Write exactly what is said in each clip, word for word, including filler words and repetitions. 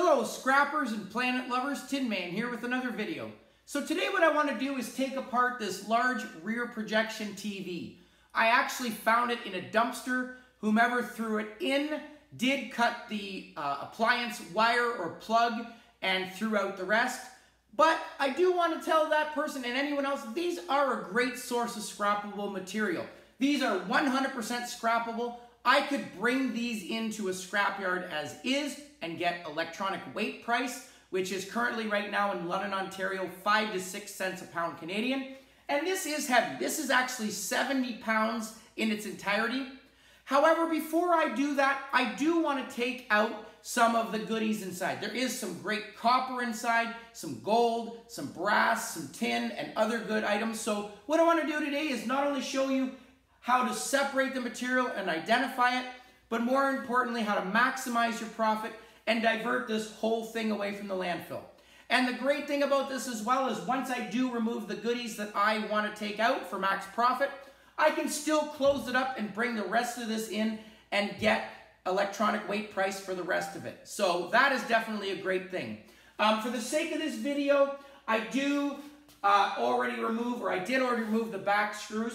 Hello scrappers and planet lovers, Tin Man here with another video. So today what I want to do is take apart this large rear projection T V. I actually found it in a dumpster. Whomever threw it in did cut the uh, appliance wire or plug and threw out the rest. But I do want to tell that person and anyone else, these are a great source of scrappable material. These are one hundred percent scrappable. I could bring these into a scrapyard as is and get electronic weight price, which is currently right now in London, Ontario, five to six cents a pound Canadian. And this is heavy. This is actually seventy pounds in its entirety. However, before I do that, I do want to take out some of the goodies inside. There is some great copper inside, some gold, some brass, some tin, and other good items. So what I want to do today is not only show you how to separate the material and identify it, but more importantly, how to maximize your profit and divert this whole thing away from the landfill. And the great thing about this as well is once I do remove the goodies that I want to take out for max profit, I can still close it up and bring the rest of this in and get electronic weight price for the rest of it. So that is definitely a great thing. Um, for the sake of this video, I do uh, already remove, or I did already remove the back screws.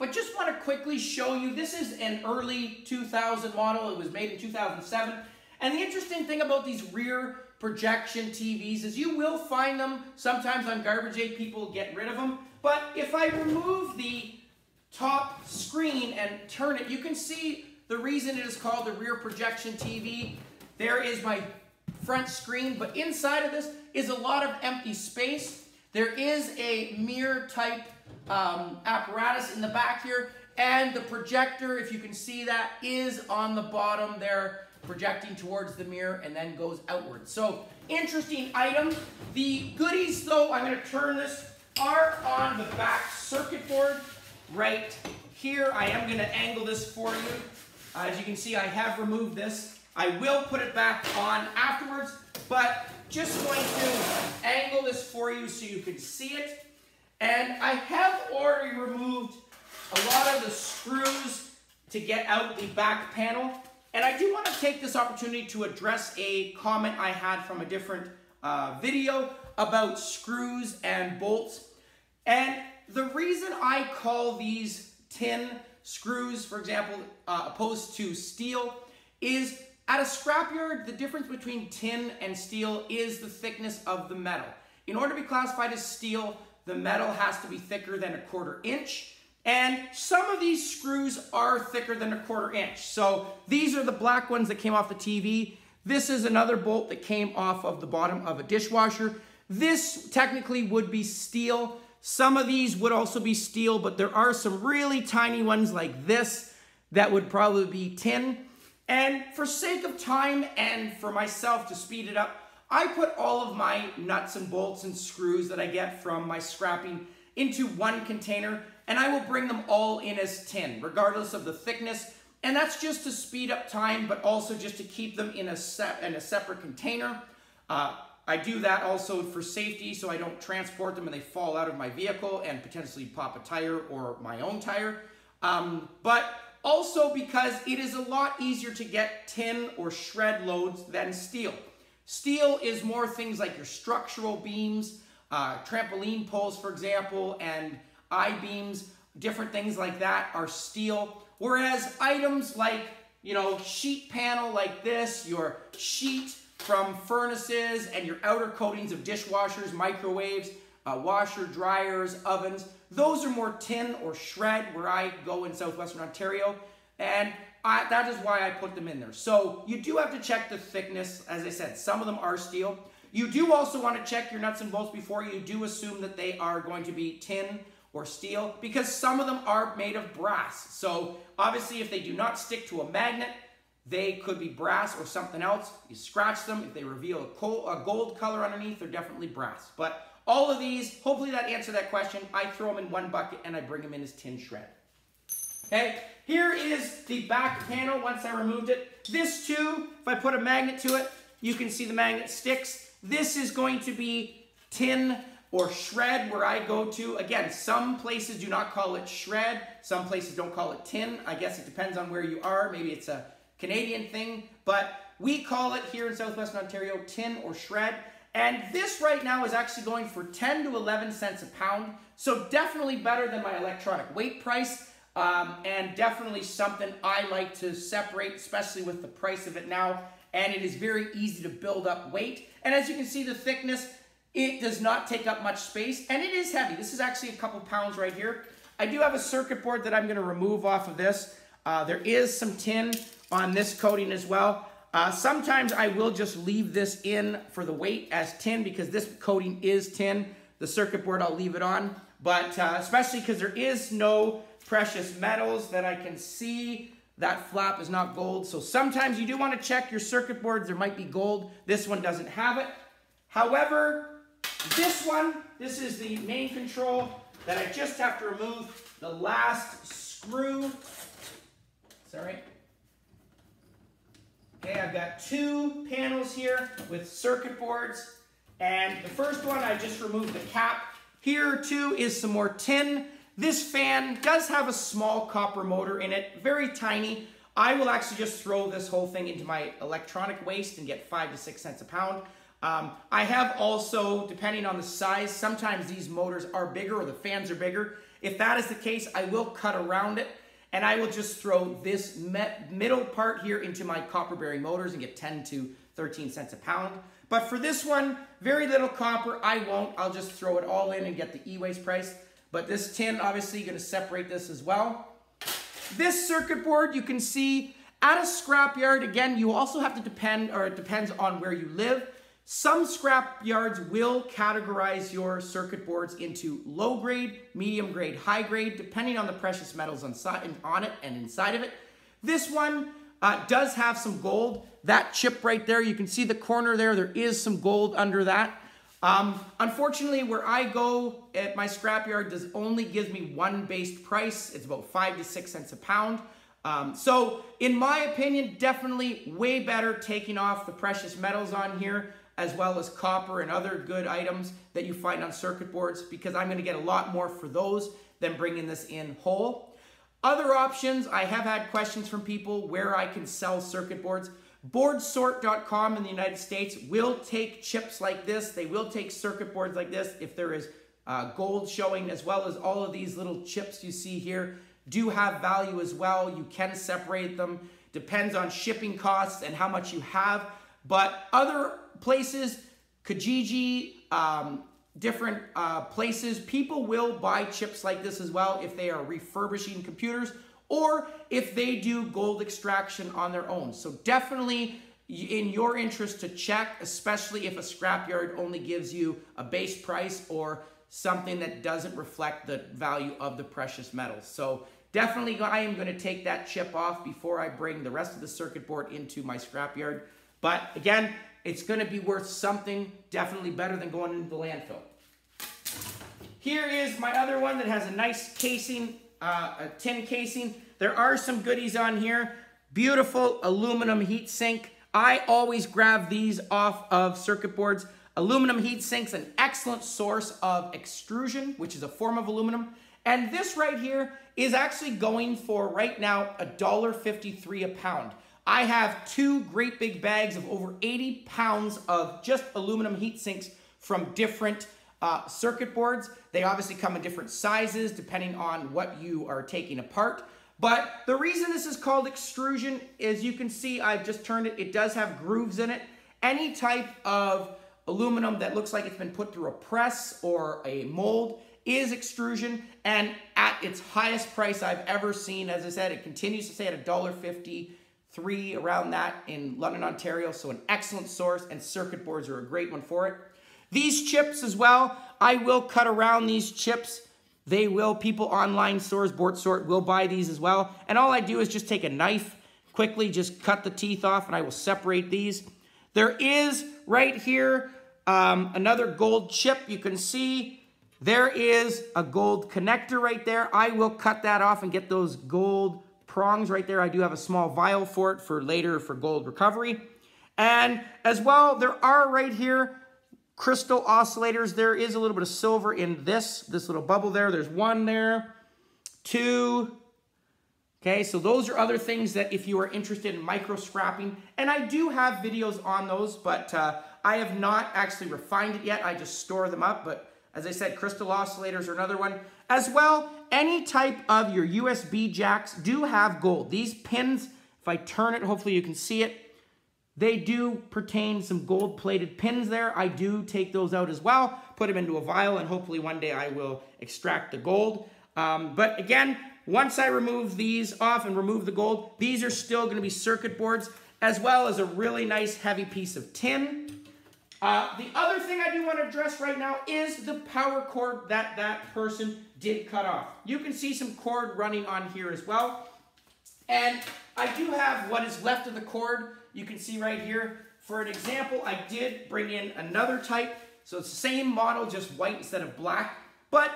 But just want to quickly show you, this is an early two thousand model. It was made in two thousand seven. And the interesting thing about these rear projection T Vs is you will find them sometimes on Garbage Day. People get rid of them. But if I remove the top screen and turn it, you can see the reason it is called the rear projection T V. There is my front screen, but inside of this is a lot of empty space. There is a mirror type Um, apparatus in the back here, and the projector, if you can see that, is on the bottom there, projecting towards the mirror and then goes outward. So interesting item. The goodies though, I'm going to turn this, are on the back circuit board right here. I am going to angle this for you. Uh, as you can see, I have removed this. I will put it back on afterwards, but just going to angle this for you so you can see it. And I have already removed a lot of the screws to get out the back panel. And I do want to take this opportunity to address a comment I had from a different uh, video about screws and bolts. And the reason I call these tin screws, for example, uh, opposed to steel, is at a scrapyard, the difference between tin and steel is the thickness of the metal. In order to be classified as steel, the metal has to be thicker than a quarter inch. And some of these screws are thicker than a quarter inch. So these are the black ones that came off the T V. This is another bolt that came off of the bottom of a dishwasher. This technically would be steel. Some of these would also be steel, but there are some really tiny ones like this that would probably be tin. And for sake of time and for myself to speed it up, I put all of my nuts and bolts and screws that I get from my scrapping into one container, and I will bring them all in as tin, regardless of the thickness. And that's just to speed up time, but also just to keep them in a, sep in a separate container. Uh, I do that also for safety, so I don't transport them and they fall out of my vehicle and potentially pop a tire or my own tire. Um, but also because it is a lot easier to get tin or shred loads than steel. Steel is more things like your structural beams, uh, trampoline poles, for example, and I-beams, different things like that are steel. Whereas items like, you know, sheet panel like this, your sheet from furnaces and your outer coatings of dishwashers, microwaves, uh, washer, dryers, ovens, those are more tin or shred where I go in southwestern Ontario. And I, that is why I put them in there. So you do have to check the thickness. As I said, some of them are steel. You do also want to check your nuts and bolts before you do assume that they are going to be tin or steel, because some of them are made of brass. So obviously if they do not stick to a magnet, they could be brass or something else. You scratch them. If they reveal a, coal, a gold color underneath, they're definitely brass. But all of these, hopefully that answered that question. I throw them in one bucket and I bring them in as tin shred. Okay, here is the back panel once I removed it. This too, if I put a magnet to it, you can see the magnet sticks. This is going to be tin or shred where I go to. Again, some places do not call it shred. Some places don't call it tin. I guess it depends on where you are. Maybe it's a Canadian thing. But We call it here in Southwestern Ontario tin or shred. And this right now is actually going for ten to eleven cents a pound. So definitely better than my electronic weight price. Um, and definitely something I like to separate, especially with the price of it now. And it is very easy to build up weight. And as you can see, the thickness, it does not take up much space. And it is heavy. This is actually a couple pounds right here. I do have a circuit board that I'm going to remove off of this. Uh, there is some tin on this coating as well. Uh, sometimes I will just leave this in for the weight as tin because this coating is tin. The circuit board, I'll leave it on. But uh, especially because there is no precious metals that I can see. That flap is not gold. So sometimes you do want to check your circuit boards. There might be gold. This one doesn't have it. However, this one, this is the main control that I just have to remove the last screw. Sorry. Okay, I've got two panels here with circuit boards. And the first one, I just removed the cap. Here too is some more tin. This fan does have a small copper motor in it, very tiny. I will actually just throw this whole thing into my electronic waste and get five to six cents a pound. Um, I have also, depending on the size, sometimes these motors are bigger or the fans are bigger. If that is the case, I will cut around it and I will just throw this middle part here into my copper-bearing motors and get ten to thirteen cents a pound. But for this one, very little copper, I won't. I'll just throw it all in and get the e-waste price. But this tin, obviously, you're going to separate this as well. This circuit board, you can see at a scrap yard. Again, you also have to depend, or it depends on where you live. Some scrap yards will categorize your circuit boards into low grade, medium grade, high grade, depending on the precious metals on it and inside of it. This one uh, does have some gold. That chip right there, you can see the corner there. There is some gold under that. Um, unfortunately, where I go at my scrapyard does only gives me one base price. It's about five to six cents a pound. Um, so in my opinion, definitely way better taking off the precious metals on here, as well as copper and other good items that you find on circuit boards, because I'm going to get a lot more for those than bringing this in whole. Other options, I have had questions from people where I can sell circuit boards. Board Sort dot com in the United States will take chips like this. They will take circuit boards like this if there is uh, gold showing, as well as all of these little chips you see here do have value as well. You can separate them. Depends on shipping costs and how much you have. But other places, Kijiji, um, different uh, places, people will buy chips like this as well if they are refurbishing computers or if they do gold extraction on their own. So definitely in your interest to check, especially if a scrapyard only gives you a base price or something that doesn't reflect the value of the precious metals. So definitely I am going to take that chip off before I bring the rest of the circuit board into my scrapyard. But again, it's going to be worth something, definitely better than going into the landfill. Here is my other one that has a nice casing. Uh, a tin casing. There are some goodies on here. Beautiful aluminum heat sink. I always grab these off of circuit boards. Aluminum heat sinks, an excellent source of extrusion, which is a form of aluminum. And this right here is actually going for right now a dollar fifty-three a pound. I have two great big bags of over eighty pounds of just aluminum heat sinks from different Uh, circuit boards. They obviously come in different sizes depending on what you are taking apart. But the reason this is called extrusion is you can see I've just turned it. It does have grooves in it. Any type of aluminum that looks like it's been put through a press or a mold is extrusion. And at its highest price I've ever seen, as I said, it continues to stay at a dollar fifty-three, around that in London, Ontario. So an excellent source, and circuit boards are a great one for it. These chips as well, I will cut around these chips. They will, people online stores, BoardSort, will buy these as well. And all I do is just take a knife, quickly just cut the teeth off, and I will separate these. There is right here um, another gold chip. You can see there is a gold connector right there. I will cut that off and get those gold prongs right there. I do have a small vial for it for later for gold recovery. And as well, there are right here crystal oscillators. There is a little bit of silver in this, this little bubble there. There's one there, two, Okay, so those are other things that if you are interested in micro scrapping, and I do have videos on those, but uh, I have not actually refined it yet. I just store them up, but as I said, crystal oscillators are another one. As well, any type of your U S B jacks do have gold. These pins, if I turn it, hopefully you can see it, they do pertain some gold-plated pins there. I do take those out as well, put them into a vial, and hopefully one day I will extract the gold. Um, but again, once I remove these off and remove the gold, these are still going to be circuit boards, as well as a really nice heavy piece of tin. Uh, the other thing I do want to address right now is the power cord that that person did cut off. You can see some cord running on here as well. And I do have what is left of the cord. You can see right here. For an example, I did bring in another type. So it's the same model, just white instead of black. But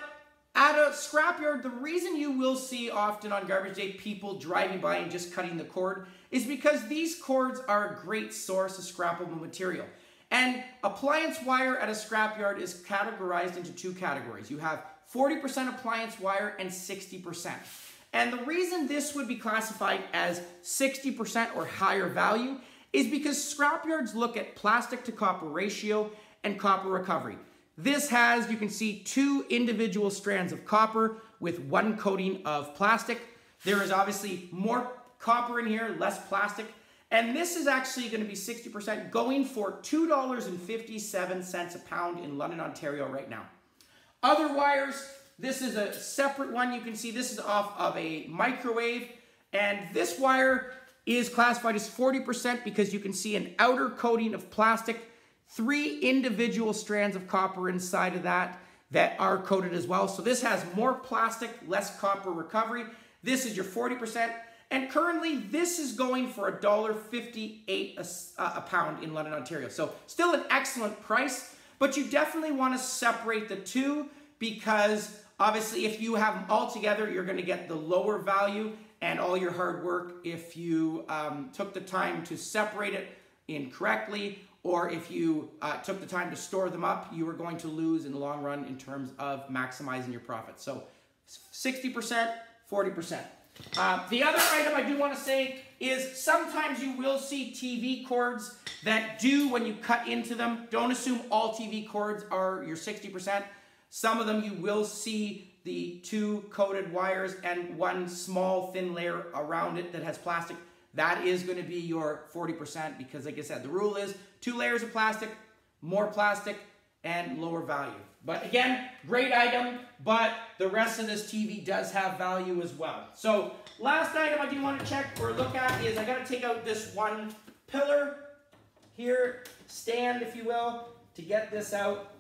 at a scrapyard, the reason you will see often on garbage day people driving by and just cutting the cord is because these cords are a great source of scrappable material. And appliance wire at a scrapyard is categorized into two categories. You have forty percent appliance wire and sixty percent. And the reason this would be classified as sixty percent or higher value is because scrapyards look at plastic to copper ratio and copper recovery. This has, you can see, two individual strands of copper with one coating of plastic. There is obviously more copper in here, less plastic. And this is actually going to be sixty percent going for two dollars and fifty-seven cents a pound in London, Ontario right now. Other wires, this is a separate one. You can see this is off of a microwave. And this wire is classified as forty percent because you can see an outer coating of plastic. Three individual strands of copper inside of that that are coated as well. So this has more plastic, less copper recovery. This is your forty percent. And currently, this is going for one dollar fifty-eight a, a pound in London, Ontario. So still an excellent price, but you definitely want to separate the two because obviously if you have them all together, you're going to get the lower value and all your hard work if you um, took the time to separate it incorrectly, or if you uh, took the time to store them up, you were going to lose in the long run in terms of maximizing your profits. So sixty percent, forty percent. Uh, the other item I do want to say is sometimes you will see T V cords that do, when you cut into them, don't assume all T V cords are your sixty percent. Some of them you will see the two coated wires and one small thin layer around it that has plastic. That is going to be your forty percent because, like I said, the rule is two layers of plastic, more plastic, and lower value. But again, great item, but the rest of this T V does have value as well. So last item I do want to check or look at is I got to take out this one pillar here, stand, if you will, to get this out.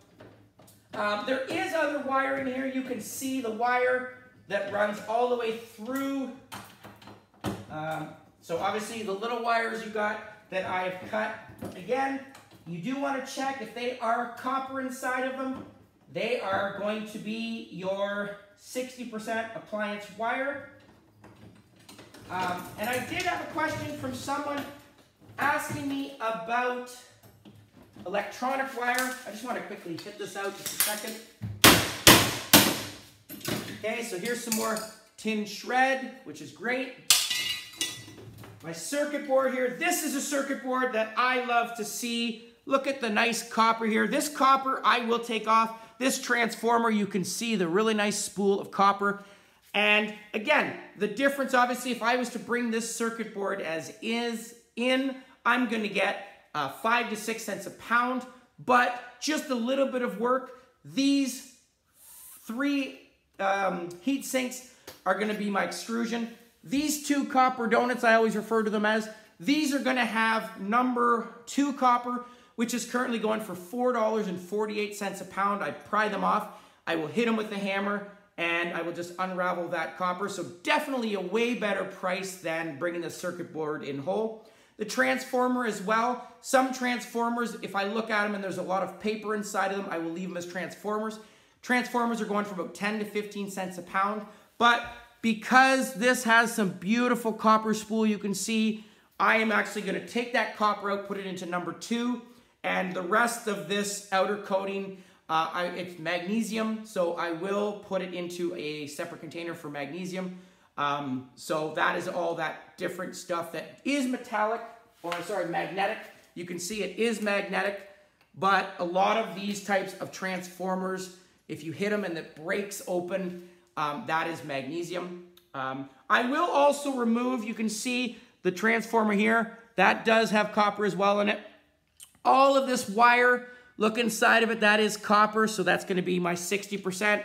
Um, there is other wire in here. You can see the wire that runs all the way through. Um, So obviously the little wires you got that I've cut, again, you do want to check if they are copper inside of them. They are going to be your sixty percent appliance wire. Um, and I did have a question from someone asking me about electronic wire. I just want to quickly hit this out just a second. Okay, so here's some more tin shred, which is great. My circuit board here, this is a circuit board that I love to see. Look at the nice copper here. This copper I will take off. This transformer, you can see the really nice spool of copper. And again, the difference, obviously, if I was to bring this circuit board as is in, I'm gonna get uh, five to six cents a pound, but just a little bit of work. These three um, heat sinks are gonna be my extrusion. These two copper donuts, I always refer to them as, these are going to have number two copper, which is currently going for four dollars and forty-eight cents a pound. I pry them off. I will hit them with a hammer, and I will just unravel that copper. So definitely a way better price than bringing the circuit board in whole. The transformer as well. Some transformers, if I look at them and there's a lot of paper inside of them, I will leave them as transformers. Transformers are going for about ten to fifteen cents a pound, but because this has some beautiful copper spool, you can see I am actually going to take that copper out, put it into number two, and the rest of this outer coating, uh, I, it's magnesium, so I will put it into a separate container for magnesium. Um, so that is all that different stuff that is metallic, or sorry, magnetic. You can see it is magnetic, but a lot of these types of transformers, if you hit them and it breaks open, um, that is magnesium. Um, I will also remove, you can see the transformer here, that does have copper as well in it. All of this wire, look inside of it, that is copper, so that's going to be my sixty percent.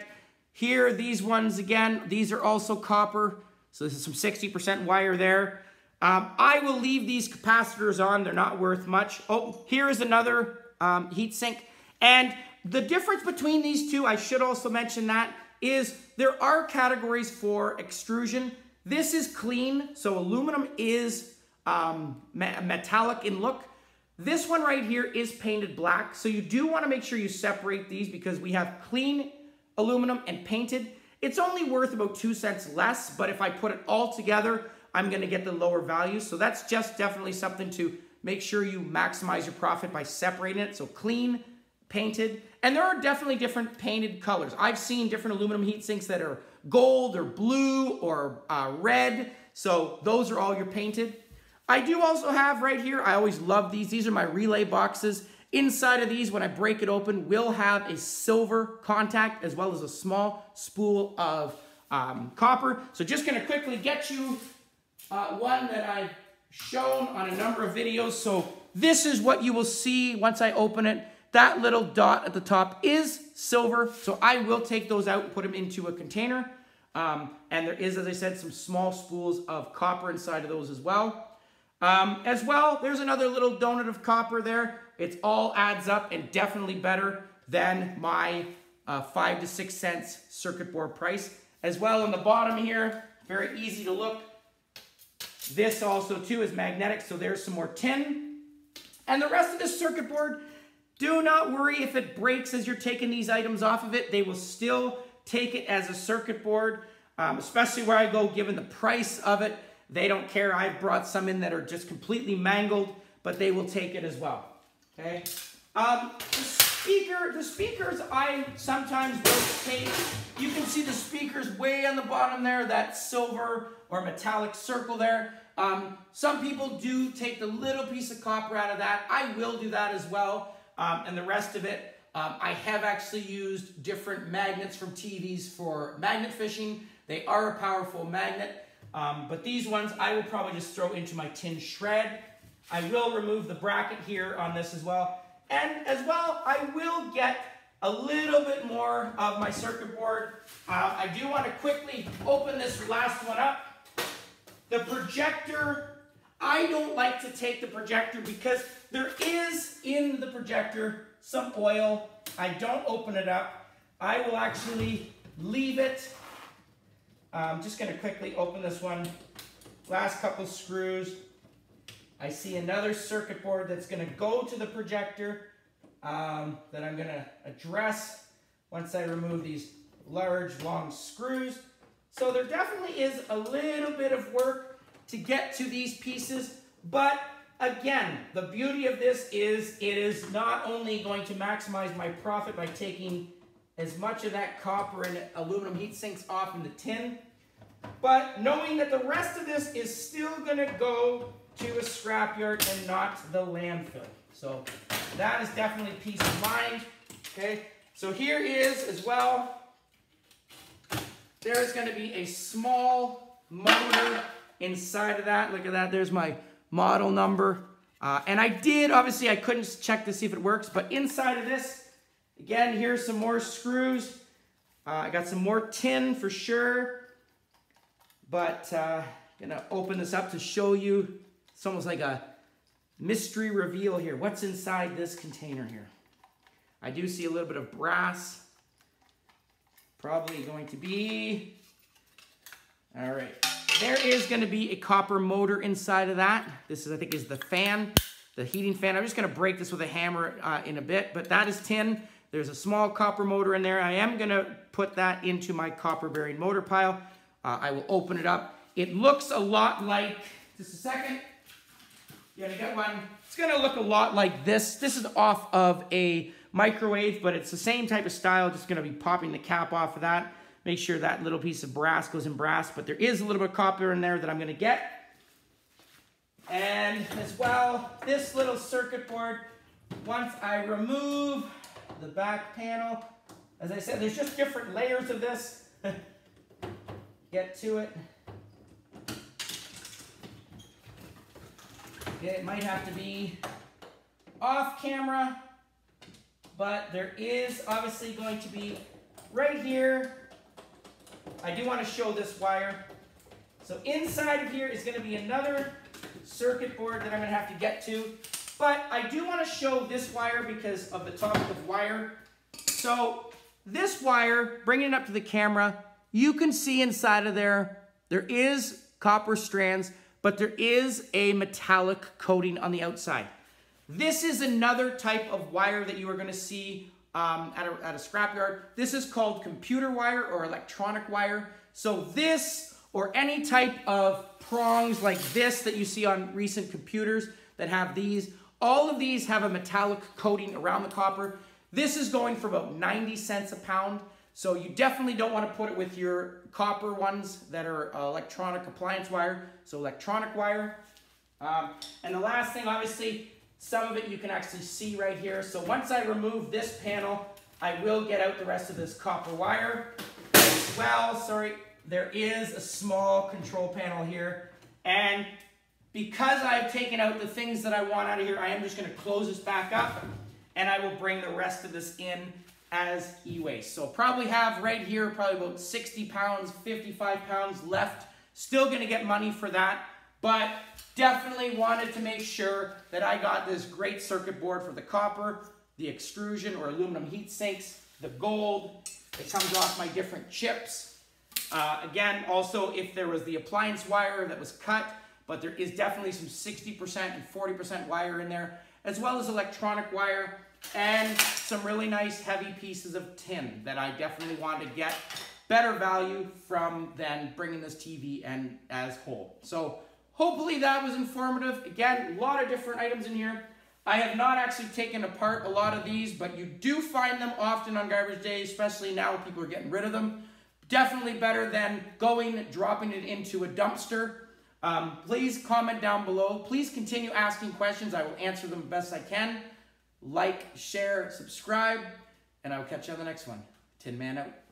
Here, these ones again, these are also copper, so this is some sixty percent wire there. Um, I will leave these capacitors on, they're not worth much. Oh, here is another um, heat sink. And the difference between these two, I should also mention that, is there are categories for extrusion. This is clean, so aluminum is um, metallic in look. This one right here is painted black, so you do want to make sure you separate these because we have clean aluminum and painted. It's only worth about two cents less, but if I put it all together, I'm going to get the lower value. So that's just definitely something to make sure you maximize your profit by separating it. So clean, painted, and there are definitely different painted colors. I've seen different aluminum heat sinks that are gold or blue or uh, red. So those are all your painted. I do also have right here, I always love these. These are my relay boxes. Inside of these, when I break it open, will have a silver contact as well as a small spool of um, copper. So just gonna quickly get you uh, one that I've shown on a number of videos. So this is what you will see once I open it. That little dot at the top is silver. So I will take those out and put them into a container. Um, and there is, as I said, some small spools of copper inside of those as well. Um, as well, there's another little donut of copper there. It all adds up and definitely better than my uh, five to six cents circuit board price. As well, on the bottom here, very easy to look. This also too is magnetic, so there's some more tin. And the rest of this circuit board, do not worry if it breaks as you're taking these items off of it. They will still take it as a circuit board, um, especially where I go given the price of it. They don't care. I've brought some in that are just completely mangled, but they will take it as well. Okay. Um, the speaker, the speakers I sometimes rotate. You can see the speakers way on the bottom there, that silver or metallic circle there. Um, some people do take the little piece of copper out of that. I will do that as well. Um, and the rest of it, um, I have actually used different magnets from T Vs for magnet fishing. They are a powerful magnet. Um, but these ones I will probably just throw into my tin shred. I will remove the bracket here on this as well. And as well, I will get a little bit more of my circuit board. Uh, I do want to quickly open this last one up. The projector, I don't like to take the projector because there is in the projector some oil. I don't open it up. I will actually leave it. I'm just going to quickly open this one. Last couple screws. I see another circuit board that's going to go to the projector um, that I'm going to address once I remove these large, long screws. So there definitely is a little bit of work to get to these pieces. But again, the beauty of this is it is not only going to maximize my profit by taking as much of that copper and aluminum heat sinks off in the tin, but knowing that the rest of this is still gonna go to a scrapyard and not the landfill. So that is definitely peace of mind, okay? So here is, as well, there's gonna be a small motor inside of that. Look at that, there's my model number. Uh, and I did, obviously I couldn't check to see if it works, but inside of this, again, here's some more screws. Uh, I got some more tin for sure. But uh, I'm going to open this up to show you. It's almost like a mystery reveal here. What's inside this container here? I do see a little bit of brass. Probably going to be... All right. There is going to be a copper motor inside of that. This is, I think, is the fan, the heating fan. I'm just going to break this with a hammer uh, in a bit. But that is tin. There's a small copper motor in there. I am going to put that into my copper bearing motor pile. Uh, I will open it up. It looks a lot like, just a second, you're going to get one. It's going to look a lot like this. This is off of a microwave, but it's the same type of style, just going to be popping the cap off of that. Make sure that little piece of brass goes in brass, but there is a little bit of copper in there that I'm gonna get. And as well, this little circuit board, once I remove the back panel, as I said, there's just different layers of this. Get to it. Okay, it might have to be off camera, but there is obviously going to be right here. I do want to show this wire. So inside of here is going to be another circuit board that I'm going to have to get to. But I do want to show this wire because of the topic of wire. So this wire, bringing it up to the camera, you can see inside of there, there is copper strands, but there is a metallic coating on the outside. This is another type of wire that you are going to see um, at a, at a scrapyard. This is called computer wire or electronic wire. So this or any type of prongs like this that you see on recent computers that have these, all of these have a metallic coating around the copper. This is going for about ninety cents a pound. So you definitely don't want to put it with your copper ones that are uh, electronic appliance wire. So electronic wire. Um, and the last thing, obviously, some of it you can actually see right here. So once I remove this panel, I will get out the rest of this copper wire. Well, sorry, there is a small control panel here. And because I've taken out the things that I want out of here, I am just going to close this back up and I will bring the rest of this in as e-waste. So probably have right here, probably about sixty pounds, fifty-five pounds left. Still going to get money for that, but definitely wanted to make sure that I got this great circuit board for the copper, the extrusion or aluminum heat sinks, the gold. It comes off my different chips. Uh, again, also if there was the appliance wire that was cut, but there is definitely some sixty percent and forty percent wire in there, as well as electronic wire and some really nice heavy pieces of tin that I definitely wanted to get better value from than bringing this T V in as whole. So hopefully that was informative. Again, a lot of different items in here. I have not actually taken apart a lot of these, but you do find them often on garbage day, especially now when people are getting rid of them. Definitely better than going, dropping it into a dumpster. Um, please comment down below. Please continue asking questions. I will answer them best I can. Like, share, subscribe, and I will catch you on the next one. Tin Man out.